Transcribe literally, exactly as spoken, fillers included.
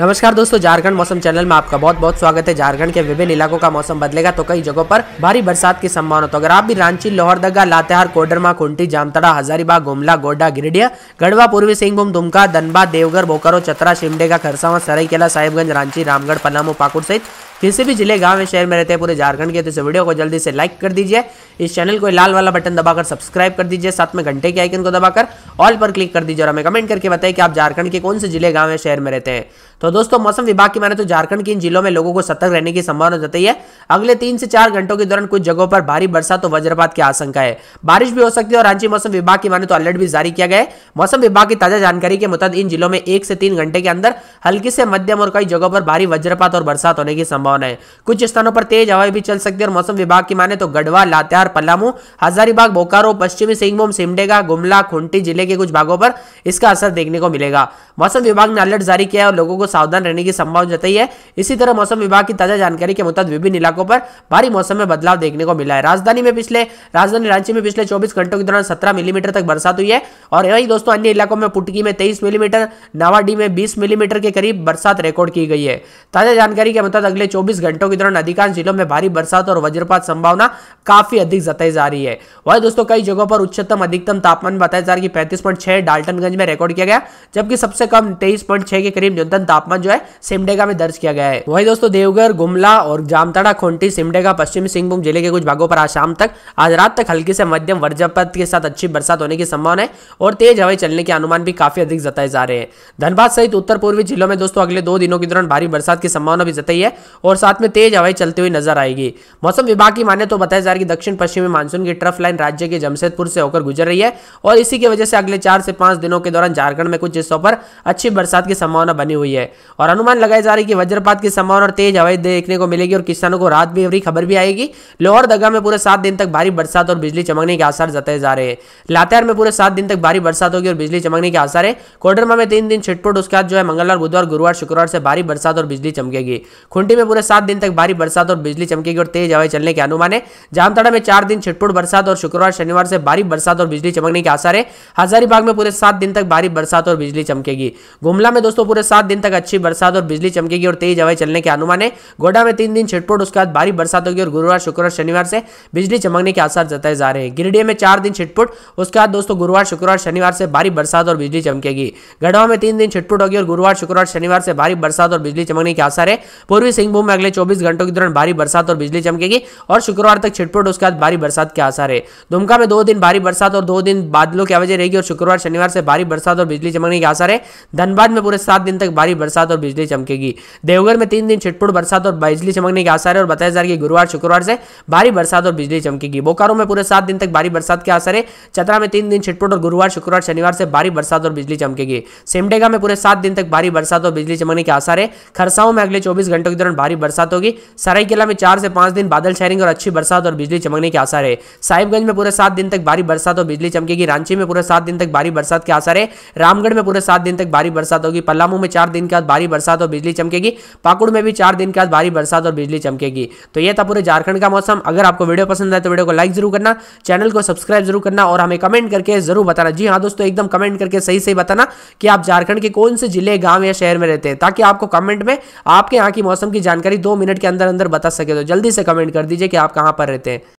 नमस्कार दोस्तों, झारखंड मौसम चैनल में आपका बहुत बहुत स्वागत है। झारखंड के विभिन्न इलाकों का मौसम बदलेगा तो कई जगहों पर भारी बरसात की संभावना। तो अगर आप भी रांची, लोहरदगा, लातेहार, कोडरमा, खुंटी, जामताड़ा, हजारीबाग, गुमला, गोड्डा, गिरिडीह, गढ़वा, पूर्वी सिंहभूम, दुमका, धनबाद, देवघर, बोकारो, चतरा, सिमडेगा, खरसावां, सरायकेला, साहिबगंज, रांची, रामगढ़, पलामू, पाकुड़ सहित किसी भी जिले, गांव या शहर में रहते हैं पूरे झारखंड के, तो इस वीडियो को जल्दी से लाइक कर दीजिए। इस चैनल को लाल वाला बटन दबाकर सब्सक्राइब कर दीजिए, साथ में घंटे के आइकन को दबाकर ऑल पर क्लिक कर दीजिए और हमें कमेंट करके बताइए कि आप झारखंड के कौन से जिले, गांव या शहर में रहते हैं। तो दोस्तों, मौसम विभाग की माने तो झारखंड के इन जिलों में लोगों को सतर्क रहने की संभावना जताई है। अगले तीन से चार घंटों के दौरान कुछ जगहों पर भारी बरसात तो वज्रपात की आशंका है, बारिश भी हो सकती है और रांची मौसम विभाग की माने तो अलर्ट भी जारी किया गया है। मौसम विभाग की ताजा जानकारी के मुताबिक इन जिलों में एक से तीन घंटे के अंदर हल्की से मध्यम और कई जगहों पर भारी वज्रपात और बरसात होने की संभावना है। कुछ स्थानों पर तेज हवाएं भी चल सकती है और मौसम विभाग की माने तो गढ़वा, लातेहार, पलामू, हजारीबाग, बोकारो, पश्चिमी सिंहभूम, सिमडेगा, गुमला, खुंटी जिले के कुछ भागों पर इसका असर देखने को मिलेगा। मौसम विभाग ने अलर्ट जारी किया है और लोगों को सावधान रहने की संभावना जताई है। इसी तरह मौसम विभाग की ताजा जानकारी के मुताबिक विभिन्न इलाकों पर भारी मौसम में बदलाव देखने को मिला है। राजधानी में पिछले राजधानी रांची में पिछले चौबीस घंटों के दौरान सत्रह मिलीमीटर तक बरसात हुई है और यही दोस्तों अन्य इलाकों में पुटकी में तेईस मिलीमीटर, नावाडी में बीस मिलीमीटर के करीब बरसात रिकॉर्ड की गई है। ताजा जानकारी के मुताबिक अगले चौबीस घंटों के दौरान अधिकांश जिलों में भारी बरसात और वज्रपात संभावना काफी अधिक जताई जा रही है। वहीं दोस्तों कई जगहों पर उच्चतम अधिकतम तापमान बताया जा रहा है कि पैंतीस पॉइंट छह डाल्टनगंज में रिकॉर्ड किया गया, जबकि सबसे कम तेईस पॉइंट छह के करीब न्यूनतम तापमान जो है सिमडेगा में दर्ज किया गया है। वहीं दोस्तों देवघर, गुमला और जामताड़ा, खुंटी, सिमडेगा, पश्चिमी सिंहभूम जिले के कुछ भागों पर आज शाम तक आज रात तक हल्की से मध्यम वज्रपात के साथ अच्छी बरसात होने की संभावना है और तेज हवाएं चलने के अनुमान भी काफी अधिक जताए जा रहे हैं। धनबाद सहित उत्तर पूर्वी जिलों में दोस्तों अगले दो दिनों के दौरान भारी बरसात की संभावना भी जताई है और साथ में तेज हवाएं चलती हुई नजर आएगी। मौसम विभाग की माने तो बताया जा रहा है कि दक्षिण पश्चिमी मानसून की ट्रफ लाइन राज्य के जमशेदपुर से होकर गुजर रही है और इसी की वजह से अगले चार से पांच दिनों के दौरान झारखंड में कुछ हिस्सों पर अच्छी बरसात की संभावना बनी हुई है और अनुमान लगाया जा रहा है कि वज्रपात की संभावना और तेज हवाएं देखने को मिलेगी और किसानों को राहत भी भरी खबर भी आएगी। लोहरदगा में पूरे सात दिन तक भारी बरसात और बिजली चमकने के आसार जताए जा रहे हैं। लातेहार में पूरे सात दिन तक भारी बरसात होगी और बिजली चमकने के आसार है। कोडरमा में तीन दिन छिटपुट, उसके बाद जो है मंगलवार, बुधवार, गुरुवार, शुक्रवार से भारी बरसात और बिजली चमकेगी। खुंटी में पूरे सात दिन तक भारी बरसात और बिजली चमकेगी और तेज हवाएं चलने के अनुमान है। जामताड़ा में चार दिन छिटपुट बरसात और शुक्रवार शनिवार से भारी बरसात और बिजली चमकने के आसार है। हजारीबाग में पूरे सात दिन तक भारी बरसात और बिजली चमकेगी। गुमला में दोस्तों पूरे सात दिन तक अच्छी बरसात और बिजली चमकेगी और तेज हवाएं चलने के अनुमान है। गोड्डा में तीन दिन छिटपुट, उसके बाद भारी बरसात होगी और गुरुवार, शुक्रवार, शनिवार से बिजली चमकने के आसार जताए जा रहे हैं। गिरिडीह में चार दिन छिटपुट, उसके बाद दोस्तों गुरुवार, शुक्रवार, शनिवार से भारी बरसात और बिजली चमकेगी। गढ़वा में तीन दिन छिटपुट होगी और गुरुवार, शुक्रवार, शनिवार से भारी बरसात और बिजली चमकने के आसार है। पूर्वी सिंहभूम में अगले चौबीस घंटों के दौरान भारी बरसात और बिजली चमकेगी और शुक्रवार तक छिटपुट, उसके बाद भारी बरसात के आसार है। दुमका में दो दिन भारी बरसात और दो दिन बादलों की आवाजें रहेगी और शुक्रवार, शनिवार से भारी बरसात और बिजली चमकने के आसार है। धनबाद में पूरे सात दिन तक भारी बरसात और बिजली चमकेगी। देवघर में तीन दिन छिटपुट बरसात और बिजली चमकने के आसार है और बताया जा रहा है कि गुरुवार, शुक्रवार से भारी बरसात और बिजली चमकेगी। बोकारो में पूरे सात दिन तक भारी बरसात के आसार है। चतरा में तीन दिन छिटपुट और गुरुवार, शुक्रवार, शनिवार से भारी बरसात और बिजली चमकेगी। सिमडेगा में पूरे सात दिन तक भारी बरसात और बिजली चमकने के आसार है। खरसावां में अगले चौबीस घंटों के दौरान भारी बरसात होगी। सरायकेला में चार से पांच दिन बादल छाएंगे और अच्छी बरसात और बिजली चमकने के आसार है। साहिबगंज में पूरे सात दिन तक भारी बरसात और बिजली चमकेगी। रांची में पूरे सात दिन तक भारी बरसात के आसार है। रामगढ़ में पूरे सात दिन तक भारी बरसात होगी। पलामू में चार दिन के बाद भारी बरसात और बिजली चमकेगी। पाकुड़ में भी चार दिन के बाद भारी बरसात और बिजली चमकेगी। तो यह था पूरे झारखंड का मौसम। अगर आपको वीडियो पसंद आए तो वीडियो को लाइक जरूर करना, चैनल को सब्सक्राइब जरूर करना और हमें कमेंट करके जरूर बताना। जी हाँ दोस्तों, एकदम कमेंट करके सही सही बताना कि आप झारखंड के कौन से जिले, गांव या शहर में रहते हैं, ताकि आपको कमेंट में आपके यहाँ की मौसम की जानकारी दो मिनट के अंदर अंदर बता सके। तो जल्दी से कमेंट कर दीजिए कि आप कहाँ पर रहते हैं।